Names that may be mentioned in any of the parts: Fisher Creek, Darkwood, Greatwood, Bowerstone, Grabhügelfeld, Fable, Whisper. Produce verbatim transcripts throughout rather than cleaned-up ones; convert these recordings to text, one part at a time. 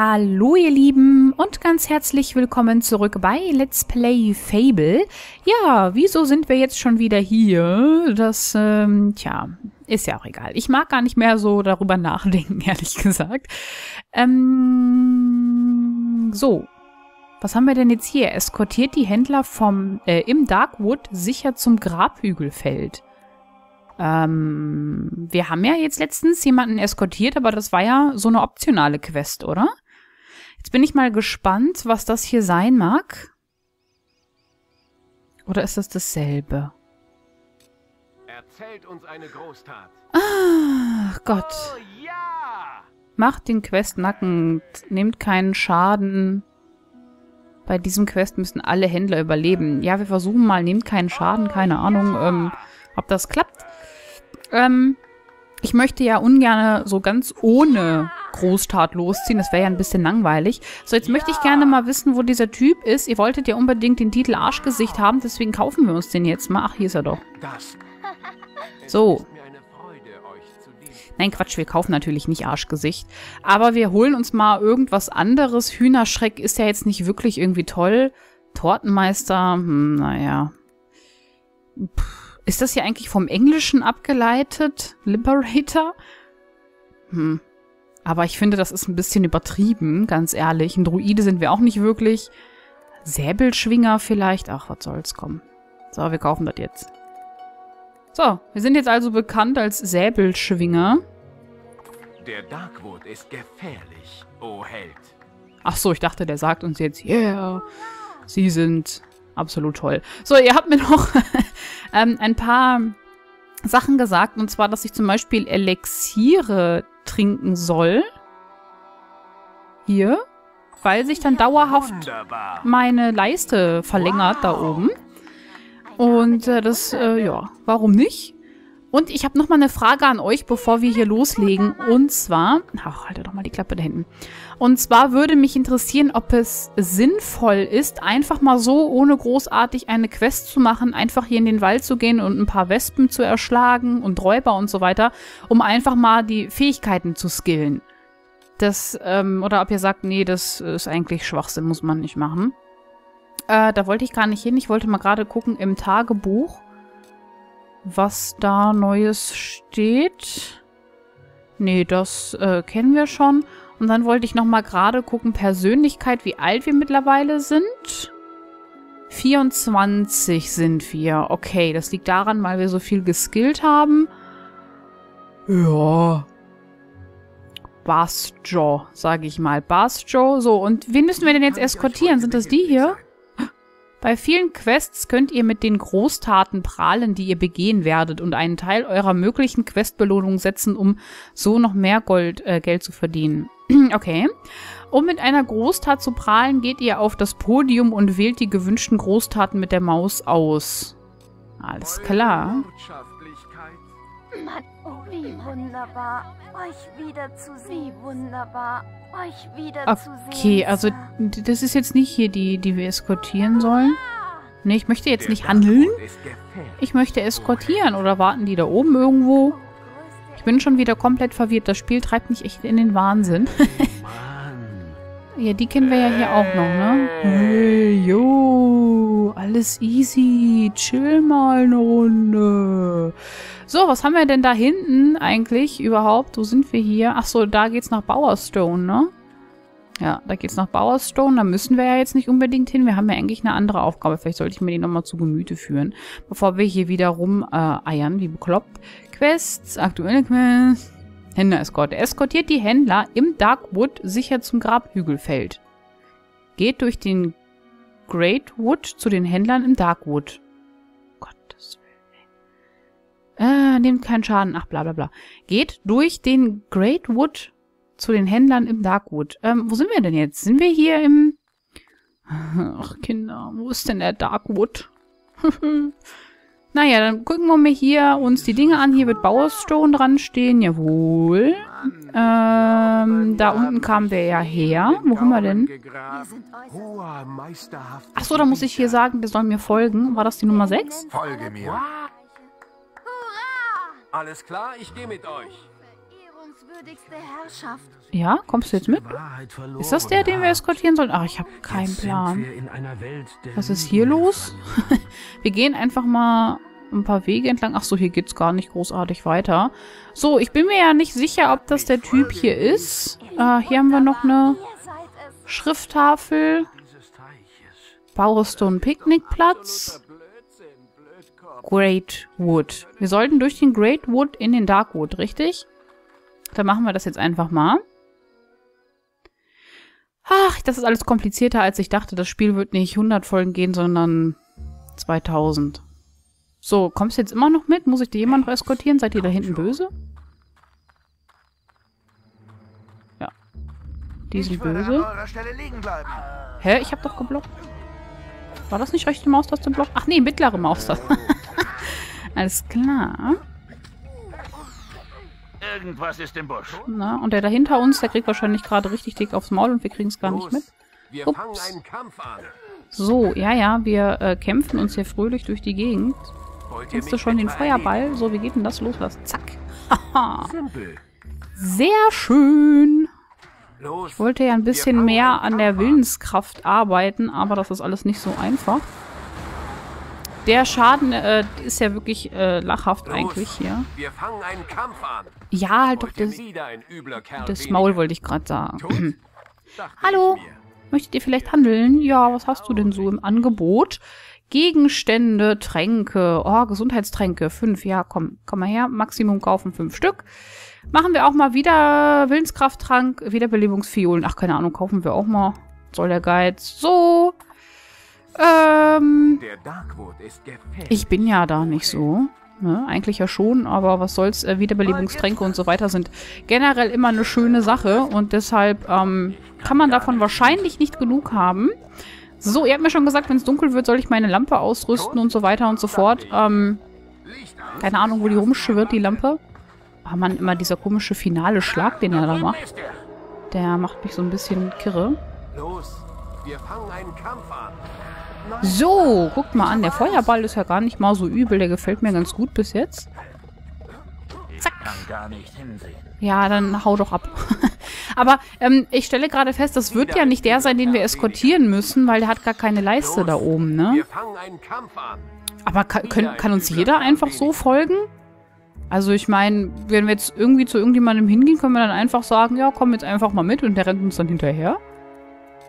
Hallo ihr Lieben und ganz herzlich willkommen zurück bei Let's Play Fable. Ja, wieso sind wir jetzt schon wieder hier? Das, ähm, tja, ist ja auch egal. Ich mag gar nicht mehr so darüber nachdenken, ehrlich gesagt. Ähm, so. Was haben wir denn jetzt hier? Eskortiert die Händler vom, äh, im Darkwood sicher zum Grabhügelfeld. Ähm, wir haben ja jetzt letztens jemanden eskortiert, aber das war ja so eine optionale Quest, oder? Jetzt bin ich mal gespannt, was das hier sein mag. Oder ist das dasselbe? Erzählt uns eine Großtat. Ach Gott. Oh, ja. Macht den Quest nackend. Nehmt keinen Schaden. Bei diesem Quest müssen alle Händler überleben. Ja, wir versuchen mal. Nehmt keinen Schaden. Keine Ahnung, ähm, ob das klappt. Ähm, ich möchte ja ungern so ganz ohne Großtat losziehen. Das wäre ja ein bisschen langweilig. So, jetzt ja. möchte ich gerne mal wissen, wo dieser Typ ist. Ihr wolltet ja unbedingt den Titel Arschgesicht haben, deswegen kaufen wir uns den jetzt mal. Ach, hier ist er doch. So. Nein, Quatsch, wir kaufen natürlich nicht Arschgesicht. Aber wir holen uns mal irgendwas anderes. Hühnerschreck ist ja jetzt nicht wirklich irgendwie toll. Tortenmeister, hm, naja. Puh. Ist das hier eigentlich vom Englischen abgeleitet? Liberator? Hm. Aber ich finde, das ist ein bisschen übertrieben, ganz ehrlich. Ein Druide sind wir auch nicht wirklich. Säbelschwinger vielleicht? Ach, was soll's, komm. So, wir kaufen das jetzt. So, wir sind jetzt also bekannt als Säbelschwinger. Der Darkwood ist gefährlich, oh Held. Ach so, ich dachte, der sagt uns jetzt, yeah, sie sind... absolut toll. So, ihr habt mir noch ähm, ein paar Sachen gesagt. Und zwar, dass ich zum Beispiel Elixiere trinken soll. Hier. Weil sich dann dauerhaft meine Leiste verlängert, wow, da oben. Und äh, das, äh, ja, warum nicht? Und ich habe nochmal eine Frage an euch, bevor wir hier loslegen. Und zwar, ach, haltet doch mal die Klappe da hinten. Und zwar würde mich interessieren, ob es sinnvoll ist, einfach mal so, ohne großartig eine Quest zu machen, einfach hier in den Wald zu gehen und ein paar Wespen zu erschlagen und Räuber und so weiter, um einfach mal die Fähigkeiten zu skillen. Das, ähm, oder ob ihr sagt, nee, das ist eigentlich Schwachsinn, muss man nicht machen. Äh, da wollte ich gar nicht hin. Ich wollte mal gerade gucken im Tagebuch, was da Neues steht. Nee, das äh, kennen wir schon. Und dann wollte ich nochmal gerade gucken, Persönlichkeit, wie alt wir mittlerweile sind. vierundzwanzig sind wir. Okay, das liegt daran, weil wir so viel geskillt haben. Ja. Bastjo, sage ich mal. Bastjo. So, und wen müssen wir denn jetzt eskortieren? Sind das die hier? Bei vielen Quests könnt ihr mit den Großtaten prahlen, die ihr begehen werdet, und einen Teil eurer möglichen Questbelohnung setzen, um so noch mehr Gold, äh, Geld zu verdienen. Okay. Um mit einer Großtat zu prahlen, geht ihr auf das Podium und wählt die gewünschten Großtaten mit der Maus aus. Alles klar. Mann, oh, wie wunderbar, euch wiederzusehen. Wie wunderbar, euch wiederzusehen. Okay, also das ist jetzt nicht hier die, die wir eskortieren sollen. Ne, ich möchte jetzt nicht handeln. Ich möchte eskortieren. Oder warten die da oben irgendwo? Ich bin schon wieder komplett verwirrt. Das Spiel treibt mich echt in den Wahnsinn. Ja, die kennen wir ja hier auch noch, ne? Hey, yo, alles easy. Chill mal eine Runde. So, was haben wir denn da hinten eigentlich überhaupt? Wo sind wir hier? Ach so, da geht's nach Bowerstone, ne? Ja, da geht's nach Bowerstone. Da müssen wir ja jetzt nicht unbedingt hin. Wir haben ja eigentlich eine andere Aufgabe. Vielleicht sollte ich mir die nochmal zu Gemüte führen, bevor wir hier wieder rumeiern, äh, wie bekloppt. Quests, aktuelle Quests. Händler-Eskorte. Eskortiert die Händler im Darkwood sicher zum Grabhügelfeld. Geht durch den Greatwood zu den Händlern im Darkwood. Gottes Willen. Äh, nehmt keinen Schaden. Ach, bla bla bla. Geht durch den Greatwood zu den Händlern im Darkwood. Ähm, wo sind wir denn jetzt? Sind wir hier im... Ach, Kinder, wo ist denn der Darkwood? Naja, dann gucken wir mal hier uns die Dinge an. Hier wird Bowerstone dran stehen. Jawohl. Ähm, da unten kamen wir ja her. Wo haben wir denn? Achso, da muss ich hier sagen, der soll mir folgen. War das die Nummer sechs? Folge mir. Alles klar, ich gehe mit euch. Ja, kommst du jetzt mit? Ist das der, den wir eskortieren sollen? Ach, ich habe keinen Plan. Was ist hier los? Wir gehen einfach mal ein paar Wege entlang. Ach so, hier geht's gar nicht großartig weiter. So, ich bin mir ja nicht sicher, ob das der Typ hier ist. Äh, hier haben wir noch eine Schrifttafel. Bowerstone Picknickplatz. Greatwood. Wir sollten durch den Greatwood in den Darkwood, richtig? Dann machen wir das jetzt einfach mal. Ach, das ist alles komplizierter, als ich dachte. Das Spiel wird nicht hundert Folgen gehen, sondern zweitausend. So, kommst du jetzt immer noch mit? Muss ich dir jemand noch eskortieren? Seid ihr da hinten böse? Ja. Die sind böse. Hä? Ich hab doch geblockt. War das nicht rechte Maustaste Block? Ach nee, mittlere Maustaste. Alles klar. Irgendwas ist im Busch. Na, und der da hinter uns, der kriegt wahrscheinlich gerade richtig dick aufs Maul und wir kriegen es gar nicht mit. Ups. So, ja, ja, wir äh, kämpfen uns hier fröhlich durch die Gegend. Kennst du schon den Feuerball? So, wie geht denn das los? Was? Zack. Haha. Sehr schön. Ich wollte ja ein bisschen mehr an der Willenskraft arbeiten, aber das ist alles nicht so einfach. Der Schaden äh, ist ja wirklich äh, lachhaft Los, eigentlich hier. Wir fangen einen Kampf an. Ja, halt Heute doch das, das Maul wollte ich gerade sagen. Hallo, möchtet ihr vielleicht handeln? Ja, was hast du denn so im Angebot? Gegenstände, Tränke. Oh, Gesundheitstränke. Fünf, ja, komm, komm mal her. Maximum kaufen, fünf Stück. Machen wir auch mal wieder Willenskrafttrank, Wiederbelebungsfiolen. Ach, keine Ahnung, kaufen wir auch mal. Soll der Geiz. So. Ähm, ich bin ja da nicht so. Ne? Eigentlich ja schon, aber was soll's. Äh, Wiederbelebungstränke und so weiter sind generell immer eine schöne Sache. Und deshalb ähm, kann man davon wahrscheinlich nicht genug haben. So, ihr habt mir schon gesagt, wenn es dunkel wird, soll ich meine Lampe ausrüsten und so weiter und so fort. Ähm, keine Ahnung, wo die rumschwirrt, die Lampe. Oh Mann, immer dieser komische finale Schlag, den er da macht. Der macht mich so ein bisschen kirre. Los, wir fangen einen Kampf an. So, guckt mal an. Der Feuerball ist ja gar nicht mal so übel. Der gefällt mir ganz gut bis jetzt. Zack. Ja, dann hau doch ab. Aber ähm, ich stelle gerade fest, das wird ja nicht der sein, den wir eskortieren müssen, weil der hat gar keine Leiste da oben, ne? Aber kann, können, kann uns jeder einfach so folgen? Also ich meine, wenn wir jetzt irgendwie zu irgendjemandem hingehen, können wir dann einfach sagen, ja, komm jetzt einfach mal mit und der rennt uns dann hinterher.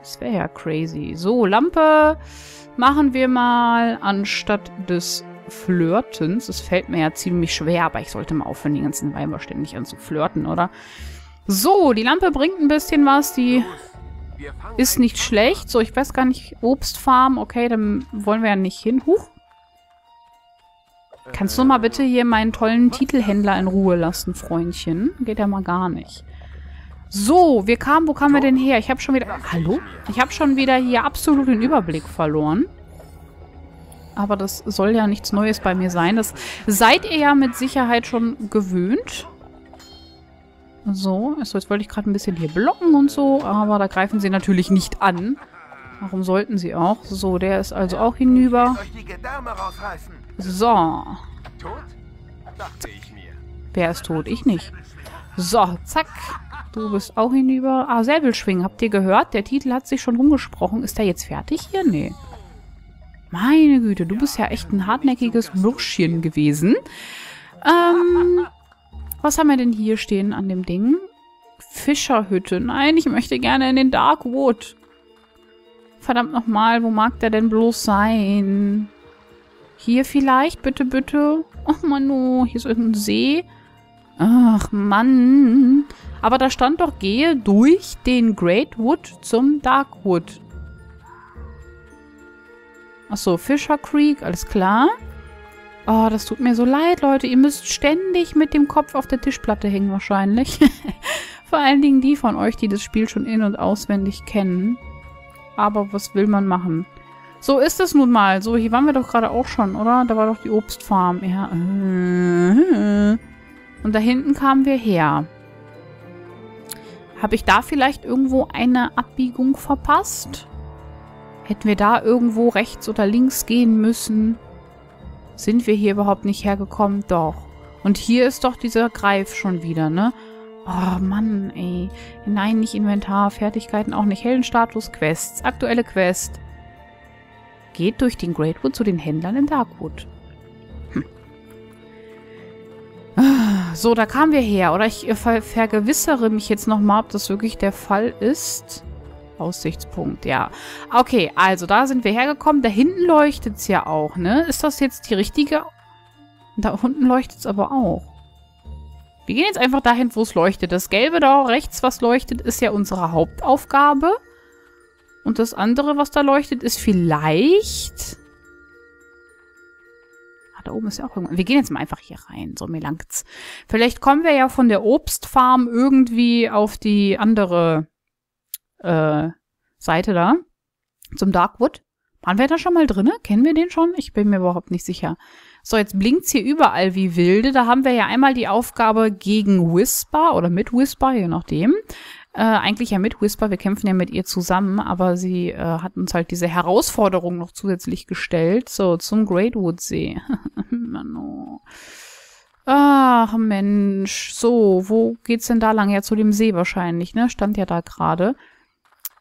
Das wäre ja crazy. So, Lampe machen wir mal anstatt des Flirtens. Das fällt mir ja ziemlich schwer, aber ich sollte mal aufhören, die ganzen Weiber ständig an zu flirten, oder? So, die Lampe bringt ein bisschen was. Die ist nicht schlecht. So, ich weiß gar nicht, Obstfarm. Okay, dann wollen wir ja nicht hin. Huch. Kannst du mal bitte hier meinen tollen Titelhändler in Ruhe lassen, Freundchen? Geht ja mal gar nicht. So, wir kamen, wo kamen wir denn her? Ich habe schon wieder... Hallo? Ich habe schon wieder hier absolut den Überblick verloren. Aber das soll ja nichts Neues bei mir sein. Das seid ihr ja mit Sicherheit schon gewöhnt. So, also jetzt wollte ich gerade ein bisschen hier blocken und so, aber da greifen sie natürlich nicht an. Warum sollten sie auch? So, der ist also auch hinüber. So. Wer ist tot? Ich nicht. So, zack. Du bist auch hinüber. Ah, Säbelschwingen. Habt ihr gehört? Der Titel hat sich schon rumgesprochen. Ist der jetzt fertig hier? Nee. Meine Güte, du bist ja echt ein hartnäckiges Bürschchen gewesen. Ähm, was haben wir denn hier stehen an dem Ding? Fischerhütte. Nein, ich möchte gerne in den Darkwood. Verdammt nochmal, wo mag der denn bloß sein? Hier vielleicht? Bitte, bitte. Ach, Manu, hier ist irgendein See. Ach, Mann. Aber da stand doch, gehe durch den Greatwood zum Darkwood. Achso, Fisher Creek, alles klar. Oh, das tut mir so leid, Leute. Ihr müsst ständig mit dem Kopf auf der Tischplatte hängen wahrscheinlich. Vor allen Dingen die von euch, die das Spiel schon in- und auswendig kennen. Aber was will man machen? So ist es nun mal. So, hier waren wir doch gerade auch schon, oder? Da war doch die Obstfarm. Ja. Und da hinten kamen wir her. Habe ich da vielleicht irgendwo eine Abbiegung verpasst? Hätten wir da irgendwo rechts oder links gehen müssen? Sind wir hier überhaupt nicht hergekommen? Doch. Und hier ist doch dieser Greif schon wieder, ne? Oh Mann, ey. Nein, nicht Inventar, Fertigkeiten auch nicht. Heldenstatus, Quests. Aktuelle Quest. Geht durch den Greatwood zu den Händlern in Darkwood. Hm. So, da kamen wir her. Oder ich ver vergewissere mich jetzt nochmal, ob das wirklich der Fall ist. Aussichtspunkt, ja. Okay, also da sind wir hergekommen. Da hinten leuchtet es ja auch, ne? Ist das jetzt die richtige? Da unten leuchtet es aber auch. Wir gehen jetzt einfach dahin, wo es leuchtet. Das Gelbe da rechts, was leuchtet, ist ja unsere Hauptaufgabe. Und das andere, was da leuchtet, ist vielleicht... Ah, da oben ist ja auch irgendwas. Wir gehen jetzt mal einfach hier rein. So, mir langt's. Vielleicht kommen wir ja von der Obstfarm irgendwie auf die andere äh, Seite da. Zum Darkwood. Waren wir da schon mal drin? Kennen wir den schon? Ich bin mir überhaupt nicht sicher. So, jetzt blinkt's hier überall wie wilde. Da haben wir ja einmal die Aufgabe gegen Whisper oder mit Whisper, je nachdem. Äh, eigentlich ja mit Whisper, wir kämpfen ja mit ihr zusammen, aber sie äh, hat uns halt diese Herausforderung noch zusätzlich gestellt. So, zum Greatwood-See. Ach Mensch, so, wo geht's denn da lang? Ja, zu dem See wahrscheinlich, ne? Stand ja da gerade.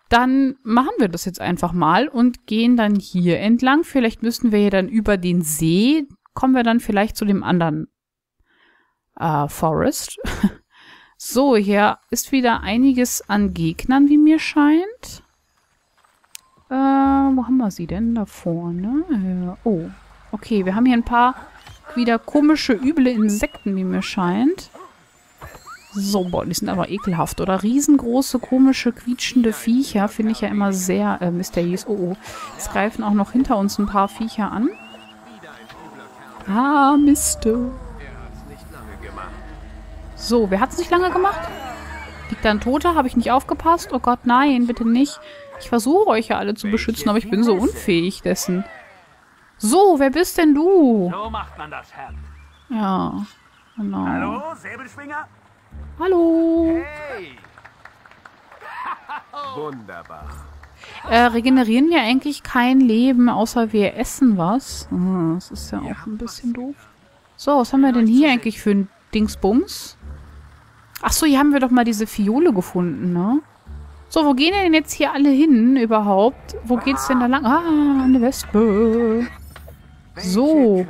Dann machen wir das jetzt einfach mal und gehen dann hier entlang. Vielleicht müssten wir hier dann über den See... kommen wir dann vielleicht zu dem anderen äh, Forest. So, hier ist wieder einiges an Gegnern, wie mir scheint. Äh, wo haben wir sie denn? Da vorne. Äh, oh, okay, wir haben hier ein paar wieder komische, üble Insekten, wie mir scheint. So, boah, die sind aber ekelhaft, oder? Riesengroße, komische, quietschende Viecher finde ich ja immer sehr äh, mysteriös. Oh, oh, es greifen auch noch hinter uns ein paar Viecher an. Ah, Mist. So, wer hat es nicht lange gemacht? Liegt da ein Toter? Habe ich nicht aufgepasst? Oh Gott, nein, bitte nicht. Ich versuche euch ja alle zu beschützen, aber ich bin so unfähig dessen. So, wer bist denn du? So macht man das, Herr. Ja, genau. Hallo, Säbelschwinger? Hallo. Hey. Wunderbar. Äh, regenerieren wir eigentlich kein Leben, außer wir essen was. Hm, das ist ja auch ein bisschen doof. So, was haben wir denn hier eigentlich für ein Dingsbums? Achso, hier haben wir doch mal diese Fiole gefunden, ne? So, wo gehen denn jetzt hier alle hin überhaupt? Wo geht's denn da lang? Ah, eine Wespe. So.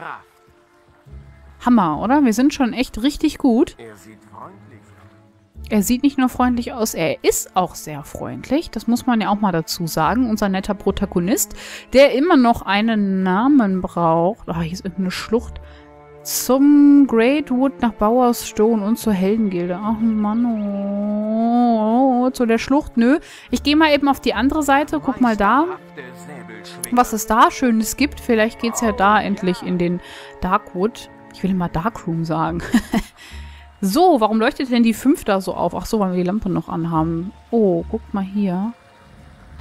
Hammer, oder? Wir sind schon echt richtig gut. Er sieht freundlich aus. Er sieht nicht nur freundlich aus, er ist auch sehr freundlich. Das muss man ja auch mal dazu sagen. Unser netter Protagonist, der immer noch einen Namen braucht. Ah, hier ist irgendeine Schlucht. Zum Greatwood nach Bowerstone und zur Heldengilde. Ach Mann, oh, oh, zu der Schlucht, nö. Ich gehe mal eben auf die andere Seite, guck mal da, was es da Schönes gibt. Vielleicht geht's ja da endlich in den Darkwood. Ich will immer Darkroom sagen. So, warum leuchtet denn die fünf da so auf? Ach so, weil wir die Lampe noch anhaben. Oh, guck mal hier.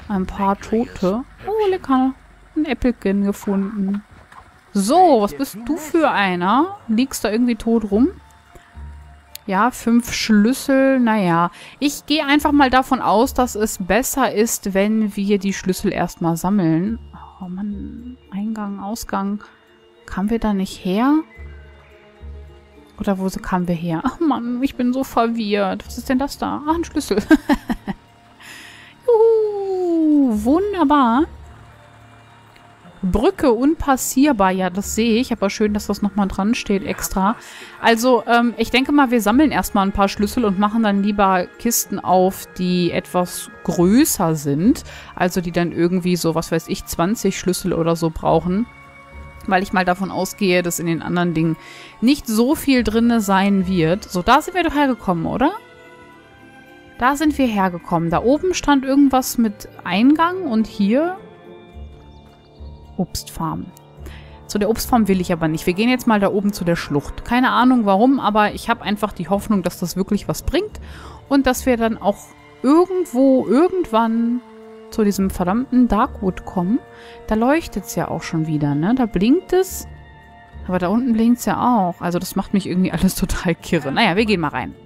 Ein paar Tote. Oh, lecker. Ein Äppelchen gefunden. So, was bist du für einer? Liegst da irgendwie tot rum? Ja, fünf Schlüssel. Naja, ich gehe einfach mal davon aus, dass es besser ist, wenn wir die Schlüssel erstmal sammeln. Oh Mann, Eingang, Ausgang. Kamen wir da nicht her? Oder wo kamen wir her? Ach Mann, ich bin so verwirrt. Was ist denn das da? Ach, ein Schlüssel. Juhu, wunderbar. Brücke unpassierbar. Ja, das sehe ich. Aber schön, dass das nochmal dran steht extra. Also, ähm, ich denke mal, wir sammeln erstmal ein paar Schlüssel und machen dann lieber Kisten auf, die etwas größer sind. Also, die dann irgendwie so, was weiß ich, zwanzig Schlüssel oder so brauchen. Weil ich mal davon ausgehe, dass in den anderen Dingen nicht so viel drin sein wird. So, da sind wir doch hergekommen, oder? Da sind wir hergekommen. Da oben stand irgendwas mit Eingang und hier Obstfarm. Zu der Obstfarm will ich aber nicht. Wir gehen jetzt mal da oben zu der Schlucht. Keine Ahnung warum, aber ich habe einfach die Hoffnung, dass das wirklich was bringt. Und dass wir dann auch irgendwo, irgendwann... zu diesem verdammten Darkwood kommen. Da leuchtet es ja auch schon wieder, ne? Da blinkt es. Aber da unten blinkt es ja auch. Also das macht mich irgendwie alles total kirre. Naja, wir gehen mal rein.